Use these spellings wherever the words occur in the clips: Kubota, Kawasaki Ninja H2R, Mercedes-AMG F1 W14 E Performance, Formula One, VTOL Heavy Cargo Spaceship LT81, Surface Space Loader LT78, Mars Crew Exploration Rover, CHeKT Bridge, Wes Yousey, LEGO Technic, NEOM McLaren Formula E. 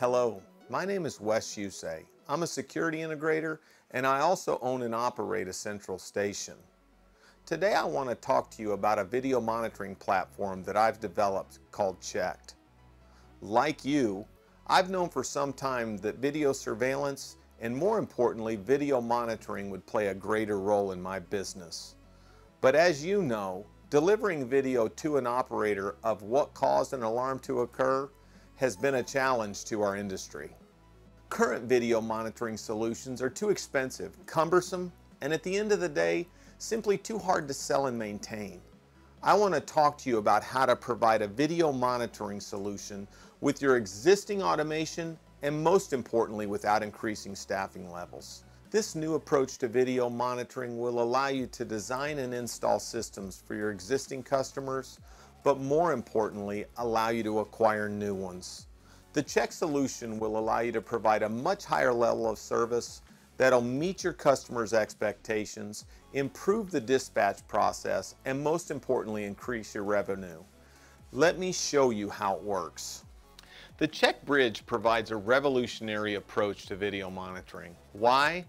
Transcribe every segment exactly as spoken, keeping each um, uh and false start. Hello, my name is Wes Yousey. I'm a security integrator and I also own and operate a central station. Today I want to talk to you about a video monitoring platform that I've developed called CHeKT. Like you, I've known for some time that video surveillance and more importantly video monitoring would play a greater role in my business. But as you know, delivering video to an operator of what caused an alarm to occur has been a challenge to our industry. Current video monitoring solutions are too expensive, cumbersome, and at the end of the day, simply too hard to sell and maintain. I want to talk to you about how to provide a video monitoring solution with your existing automation and most importantly, without increasing staffing levels. This new approach to video monitoring will allow you to design and install systems for your existing customers, but more importantly, allow you to acquire new ones. The CHeKT solution will allow you to provide a much higher level of service that'll meet your customers' expectations, improve the dispatch process, and most importantly, increase your revenue. Let me show you how it works. The CHeKT Bridge provides a revolutionary approach to video monitoring. Why?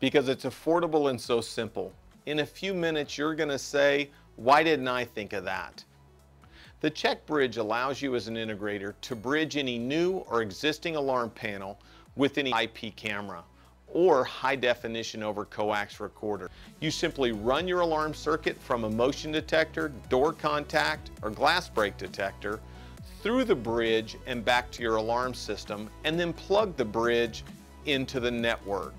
Because it's affordable and so simple. In a few minutes, you're gonna say, "Why didn't I think of that?" The CHeKT Bridge allows you as an integrator to bridge any new or existing alarm panel with any I P camera or high definition over coax recorder. You simply run your alarm circuit from a motion detector, door contact, or glass break detector through the bridge and back to your alarm system, and then plug the bridge into the network.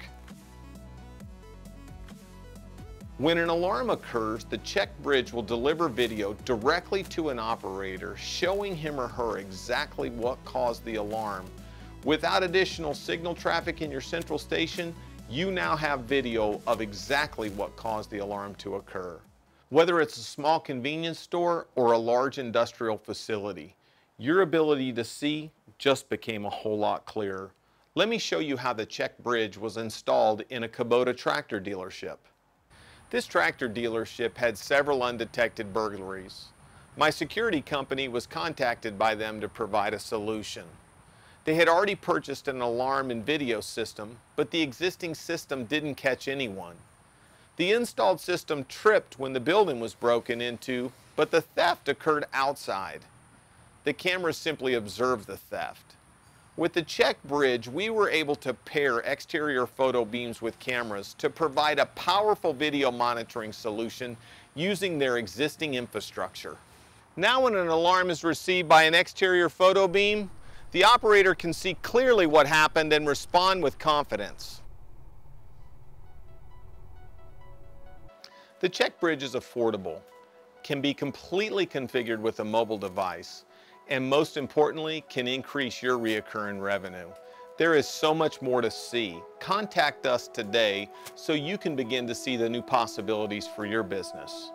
When an alarm occurs, the CHeKT Bridge will deliver video directly to an operator, showing him or her exactly what caused the alarm. Without additional signal traffic in your central station, you now have video of exactly what caused the alarm to occur. Whether it's a small convenience store or a large industrial facility, your ability to see just became a whole lot clearer. Let me show you how the CHeKT Bridge was installed in a Kubota tractor dealership. This tractor dealership had several undetected burglaries. My security company was contacted by them to provide a solution. They had already purchased an alarm and video system, but the existing system didn't catch anyone. The installed system tripped when the building was broken into, but the theft occurred outside. The cameras simply observed the theft. With the CHeKT Bridge, we were able to pair exterior photo beams with cameras to provide a powerful video monitoring solution using their existing infrastructure. Now when an alarm is received by an exterior photo beam, the operator can see clearly what happened and respond with confidence. The CHeKT Bridge is affordable, can be completely configured with a mobile device, and most importantly, can increase your recurring revenue. There is so much more to see. Contact us today so you can begin to see the new possibilities for your business.